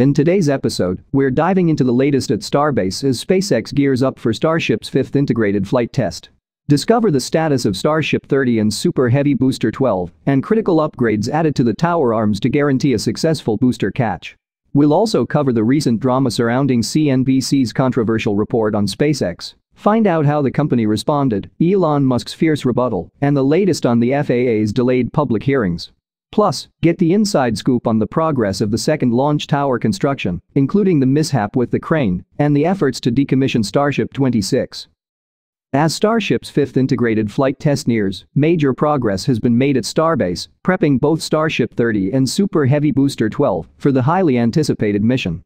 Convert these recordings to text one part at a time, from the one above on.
In today's episode, we're diving into the latest at Starbase as SpaceX gears up for Starship's 5th integrated flight test. Discover the status of Starship 30 and Super Heavy Booster 12, and critical upgrades added to the tower arms to guarantee a successful booster catch. We'll also cover the recent drama surrounding CNBC's controversial report on SpaceX. Find out how the company responded, Elon Musk's fierce rebuttal, and the latest on the FAA's delayed public hearings. Plus, get the inside scoop on the progress of the second launch tower construction, including the mishap with the crane and the efforts to decommission Starship 26. As Starship's 5th integrated flight test nears, major progress has been made at Starbase, prepping both Starship 30 and Super Heavy Booster 12 for the highly anticipated mission.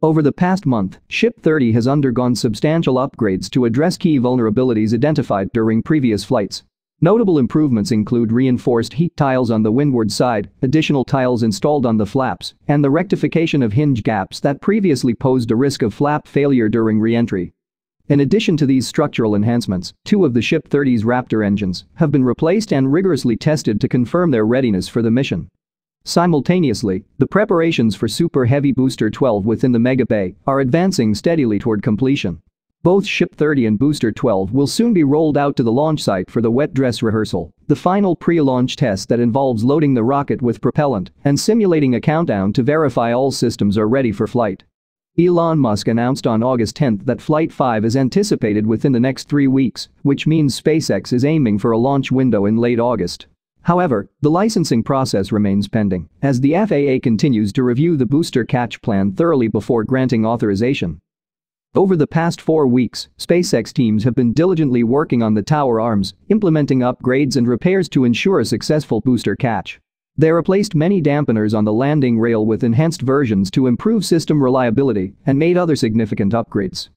Over the past month, Ship 30 has undergone substantial upgrades to address key vulnerabilities identified during previous flights. Notable improvements include reinforced heat tiles on the windward side, additional tiles installed on the flaps, and the rectification of hinge gaps that previously posed a risk of flap failure during re-entry. In addition to these structural enhancements, two of the Ship 30's Raptor engines have been replaced and rigorously tested to confirm their readiness for the mission. Simultaneously, the preparations for Super Heavy Booster 12 within the Mega Bay are advancing steadily toward completion. Both Ship 30 and Booster 12 will soon be rolled out to the launch site for the wet dress rehearsal, the final pre-launch test that involves loading the rocket with propellant and simulating a countdown to verify all systems are ready for flight. Elon Musk announced on August 10 that Flight 5 is anticipated within the next 3 weeks, which means SpaceX is aiming for a launch window in late August. However, the licensing process remains pending, as the FAA continues to review the booster catch plan thoroughly before granting authorization. Over the past 4 weeks, SpaceX teams have been diligently working on the tower arms, implementing upgrades and repairs to ensure a successful booster catch. They replaced many dampeners on the landing rail with enhanced versions to improve system reliability and made other significant upgrades.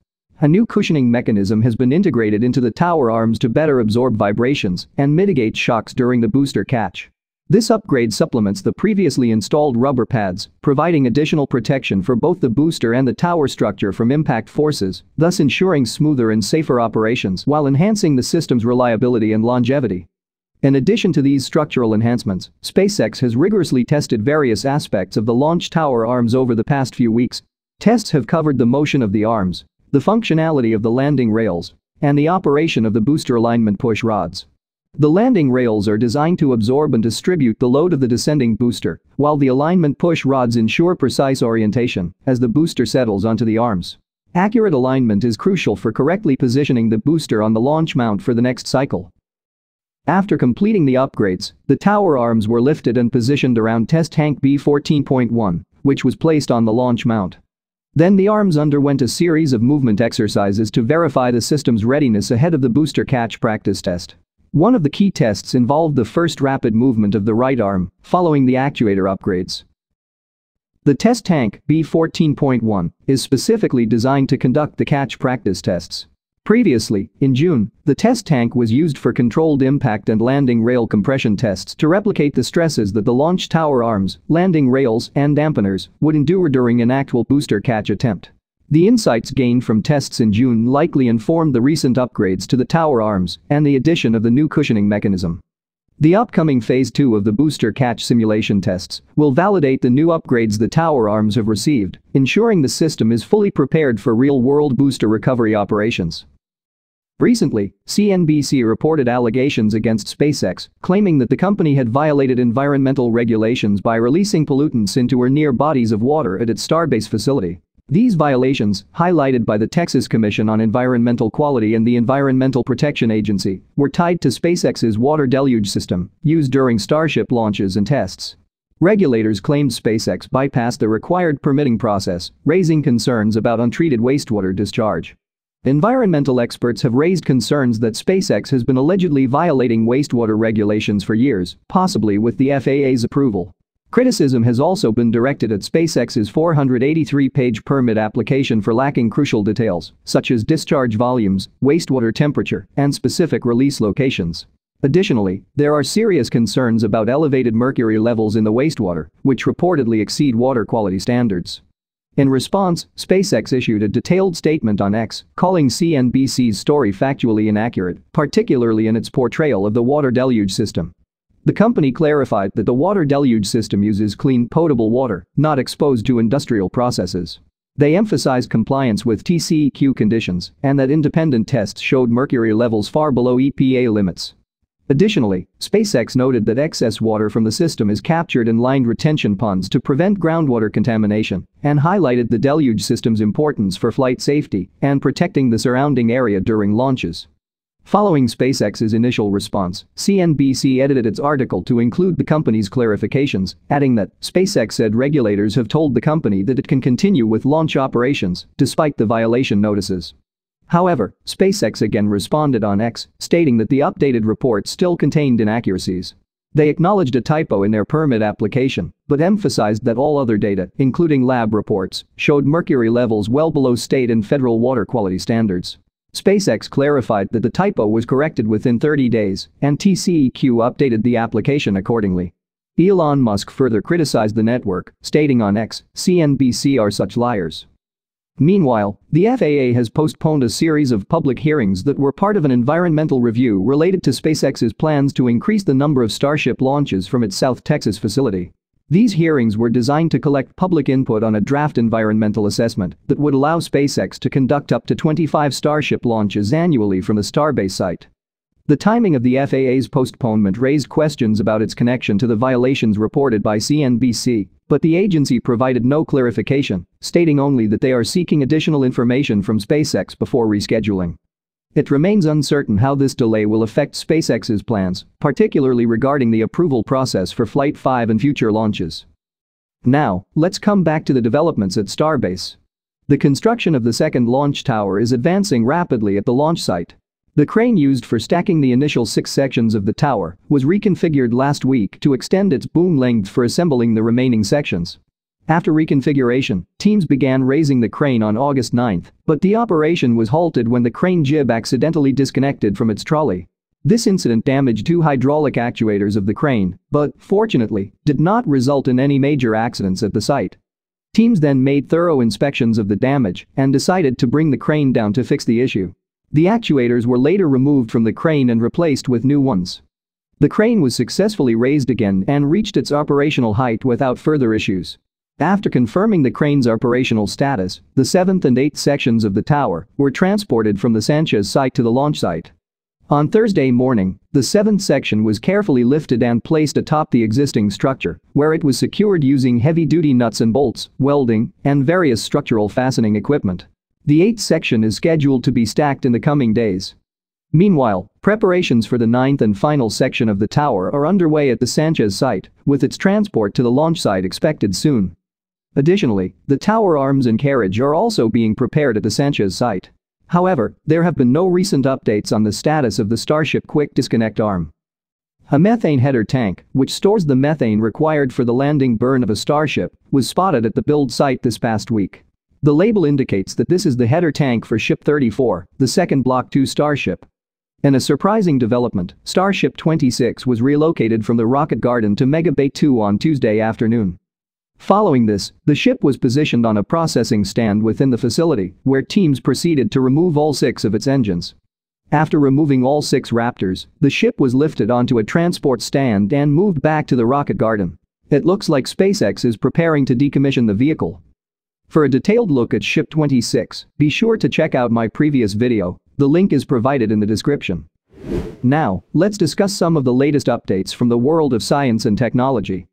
A new cushioning mechanism has been integrated into the tower arms to better absorb vibrations and mitigate shocks during the booster catch. This upgrade supplements the previously installed rubber pads, providing additional protection for both the booster and the tower structure from impact forces, thus ensuring smoother and safer operations while enhancing the system's reliability and longevity. In addition to these structural enhancements, SpaceX has rigorously tested various aspects of the launch tower arms over the past few weeks. Tests have covered the motion of the arms, the functionality of the landing rails, and the operation of the booster alignment push rods. The landing rails are designed to absorb and distribute the load of the descending booster, while the alignment push rods ensure precise orientation as the booster settles onto the arms. Accurate alignment is crucial for correctly positioning the booster on the launch mount for the next cycle. After completing the upgrades, the tower arms were lifted and positioned around test tank B14.1, which was placed on the launch mount. Then the arms underwent a series of movement exercises to verify the system's readiness ahead of the booster catch practice test. One of the key tests involved the first rapid movement of the right arm, following the actuator upgrades. The test tank, B14.1, is specifically designed to conduct the catch practice tests. Previously, in June, the test tank was used for controlled impact and landing rail compression tests to replicate the stresses that the launch tower arms, landing rails, and dampeners would endure during an actual booster catch attempt. The insights gained from tests in June likely informed the recent upgrades to the tower arms and the addition of the new cushioning mechanism. The upcoming Phase 2 of the booster catch simulation tests will validate the new upgrades the tower arms have received, ensuring the system is fully prepared for real-world booster recovery operations. Recently, CNBC reported allegations against SpaceX, claiming that the company had violated environmental regulations by releasing pollutants into or near bodies of water at its Starbase facility. These violations, highlighted by the Texas Commission on Environmental Quality and the Environmental Protection Agency, were tied to SpaceX's water deluge system, used during Starship launches and tests. Regulators claimed SpaceX bypassed the required permitting process, raising concerns about untreated wastewater discharge. Environmental experts have raised concerns that SpaceX has been allegedly violating wastewater regulations for years, possibly with the FAA's approval. Criticism has also been directed at SpaceX's 483-page permit application for lacking crucial details, such as discharge volumes, wastewater temperature, and specific release locations. Additionally, there are serious concerns about elevated mercury levels in the wastewater, which reportedly exceed water quality standards. In response, SpaceX issued a detailed statement on X, calling CNBC's story factually inaccurate, particularly in its portrayal of the water deluge system. The company clarified that the water deluge system uses clean, potable water, not exposed to industrial processes. They emphasized compliance with TCEQ conditions and that independent tests showed mercury levels far below EPA limits. Additionally, SpaceX noted that excess water from the system is captured in lined retention ponds to prevent groundwater contamination and highlighted the deluge system's importance for flight safety and protecting the surrounding area during launches. Following SpaceX's initial response, CNBC edited its article to include the company's clarifications, adding that SpaceX said regulators have told the company that it can continue with launch operations despite the violation notices. However, SpaceX again responded on X, stating that the updated report still contained inaccuracies. They acknowledged a typo in their permit application, but emphasized that all other data, including lab reports, showed mercury levels well below state and federal water quality standards. SpaceX clarified that the typo was corrected within 30 days, and TCEQ updated the application accordingly. Elon Musk further criticized the network, stating on X, "CNBC are such liars." Meanwhile, the FAA has postponed a series of public hearings that were part of an environmental review related to SpaceX's plans to increase the number of Starship launches from its South Texas facility. These hearings were designed to collect public input on a draft environmental assessment that would allow SpaceX to conduct up to 25 Starship launches annually from the Starbase site. The timing of the FAA's postponement raised questions about its connection to the violations reported by CNBC, but the agency provided no clarification, stating only that they are seeking additional information from SpaceX before rescheduling. It remains uncertain how this delay will affect SpaceX's plans, particularly regarding the approval process for Flight 5 and future launches. Now, let's come back to the developments at Starbase. The construction of the second launch tower is advancing rapidly at the launch site. The crane used for stacking the initial 6 sections of the tower was reconfigured last week to extend its boom length for assembling the remaining sections. After reconfiguration, teams began raising the crane on August 9, but the operation was halted when the crane jib accidentally disconnected from its trolley. This incident damaged 2 hydraulic actuators of the crane, but, fortunately, did not result in any major accidents at the site. Teams then made thorough inspections of the damage and decided to bring the crane down to fix the issue. The actuators were later removed from the crane and replaced with new ones. The crane was successfully raised again and reached its operational height without further issues. After confirming the crane's operational status, the 7th and 8th sections of the tower were transported from the Sanchez site to the launch site. On Thursday morning, the 7th section was carefully lifted and placed atop the existing structure, where it was secured using heavy-duty nuts and bolts, welding, and various structural fastening equipment. The 8th section is scheduled to be stacked in the coming days. Meanwhile, preparations for the 9th and final section of the tower are underway at the Sanchez site, with its transport to the launch site expected soon. Additionally, the tower arms and carriage are also being prepared at the Sanchez site. However, there have been no recent updates on the status of the Starship Quick Disconnect arm. A methane header tank, which stores the methane required for the landing burn of a Starship, was spotted at the build site this past week. The label indicates that this is the header tank for Ship 34, the second Block 2 Starship. In a surprising development, Starship 26 was relocated from the Rocket Garden to Mega Bay 2 on Tuesday afternoon. Following this, the ship was positioned on a processing stand within the facility, where teams proceeded to remove all 6 of its engines. After removing all 6 Raptors, the ship was lifted onto a transport stand and moved back to the rocket garden. It looks like SpaceX is preparing to decommission the vehicle. For a detailed look at Ship 26, be sure to check out my previous video. The link is provided in the description. Now, let's discuss some of the latest updates from the world of science and technology.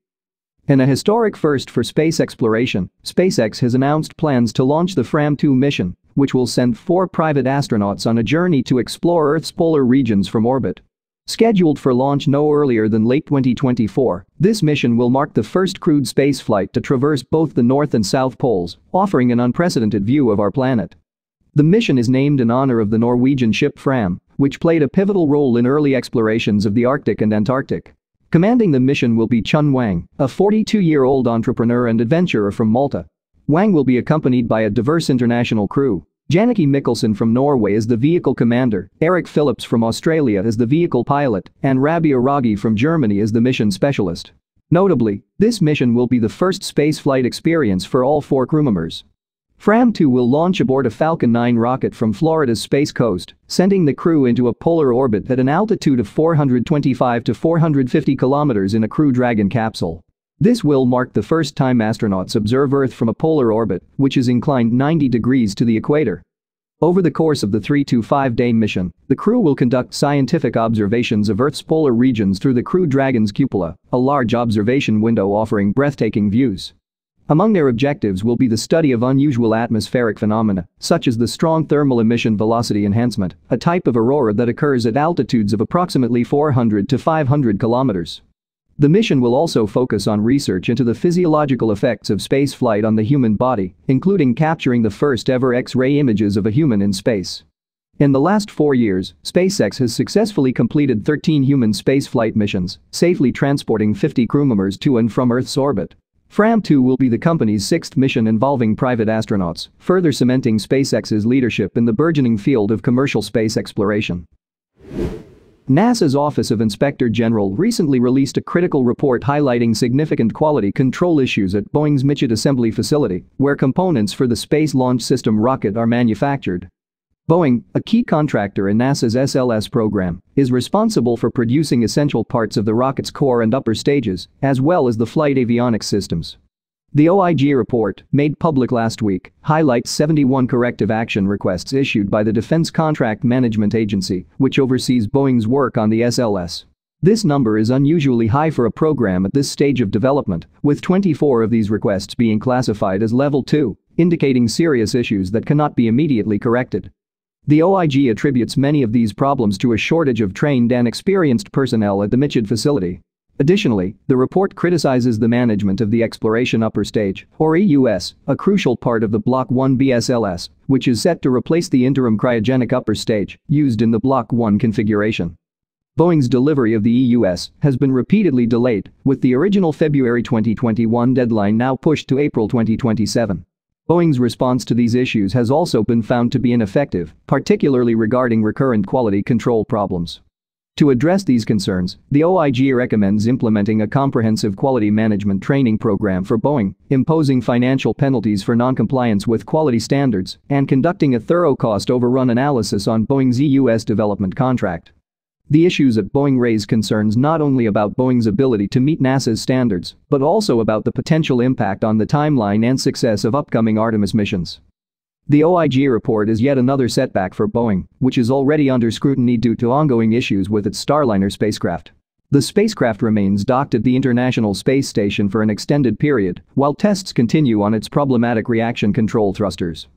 In a historic first for space exploration, SpaceX has announced plans to launch the Fram 2 mission, which will send 4 private astronauts on a journey to explore Earth's polar regions from orbit. Scheduled for launch no earlier than late 2024, this mission will mark the first crewed spaceflight to traverse both the North and South Poles, offering an unprecedented view of our planet. The mission is named in honor of the Norwegian ship Fram, which played a pivotal role in early explorations of the Arctic and Antarctic. Commanding the mission will be Chun Wang, a 42-year-old entrepreneur and adventurer from Malta. Wang will be accompanied by a diverse international crew. Jannicke Mikkelsen from Norway is the vehicle commander, Eric Phillips from Australia is the vehicle pilot, and Rabea Rogge from Germany is the mission specialist. Notably, this mission will be the first spaceflight experience for all 4 crew members. Fram 2 will launch aboard a Falcon 9 rocket from Florida's Space Coast, sending the crew into a polar orbit at an altitude of 425 to 450 kilometers in a Crew Dragon capsule. This will mark the first time astronauts observe Earth from a polar orbit, which is inclined 90 degrees to the equator. Over the course of the 3-to-5-day mission, the crew will conduct scientific observations of Earth's polar regions through the Crew Dragon's cupola, a large observation window offering breathtaking views. Among their objectives will be the study of unusual atmospheric phenomena, such as the strong thermal emission velocity enhancement, a type of aurora that occurs at altitudes of approximately 400 to 500 kilometers. The mission will also focus on research into the physiological effects of spaceflight on the human body, including capturing the first-ever X-ray images of a human in space. In the last 4 years, SpaceX has successfully completed 13 human spaceflight missions, safely transporting 50 crewmembers to and from Earth's orbit. Fram 2 will be the company's 6th mission involving private astronauts, further cementing SpaceX's leadership in the burgeoning field of commercial space exploration. NASA's Office of Inspector General recently released a critical report highlighting significant quality control issues at Boeing's Michoud Assembly Facility, where components for the Space Launch System rocket are manufactured. Boeing, a key contractor in NASA's SLS program, is responsible for producing essential parts of the rocket's core and upper stages, as well as the flight avionics systems. The OIG report, made public last week, highlights 71 corrective action requests issued by the Defense Contract Management Agency, which oversees Boeing's work on the SLS. This number is unusually high for a program at this stage of development, with 24 of these requests being classified as Level 2, indicating serious issues that cannot be immediately corrected. The OIG attributes many of these problems to a shortage of trained and experienced personnel at the Michoud facility. Additionally, the report criticizes the management of the Exploration Upper Stage, or EUS, a crucial part of the Block 1B SLS, which is set to replace the interim cryogenic upper stage used in the Block 1 configuration. Boeing's delivery of the EUS has been repeatedly delayed, with the original February 2021 deadline now pushed to April 2027. Boeing's response to these issues has also been found to be ineffective, particularly regarding recurrent quality control problems. To address these concerns, the OIG recommends implementing a comprehensive quality management training program for Boeing, imposing financial penalties for noncompliance with quality standards, and conducting a thorough cost overrun analysis on Boeing's EUS development contract. The issues at Boeing raise concerns not only about Boeing's ability to meet NASA's standards, but also about the potential impact on the timeline and success of upcoming Artemis missions. The OIG report is yet another setback for Boeing, which is already under scrutiny due to ongoing issues with its Starliner spacecraft. The spacecraft remains docked at the International Space Station for an extended period, while tests continue on its problematic reaction control thrusters.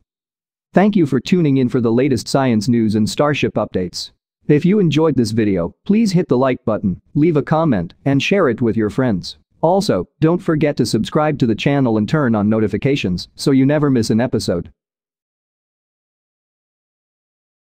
Thank you for tuning in for the latest science news and Starship updates. If you enjoyed this video, please hit the like button, leave a comment, and share it with your friends. Also, don't forget to subscribe to the channel and turn on notifications so you never miss an episode.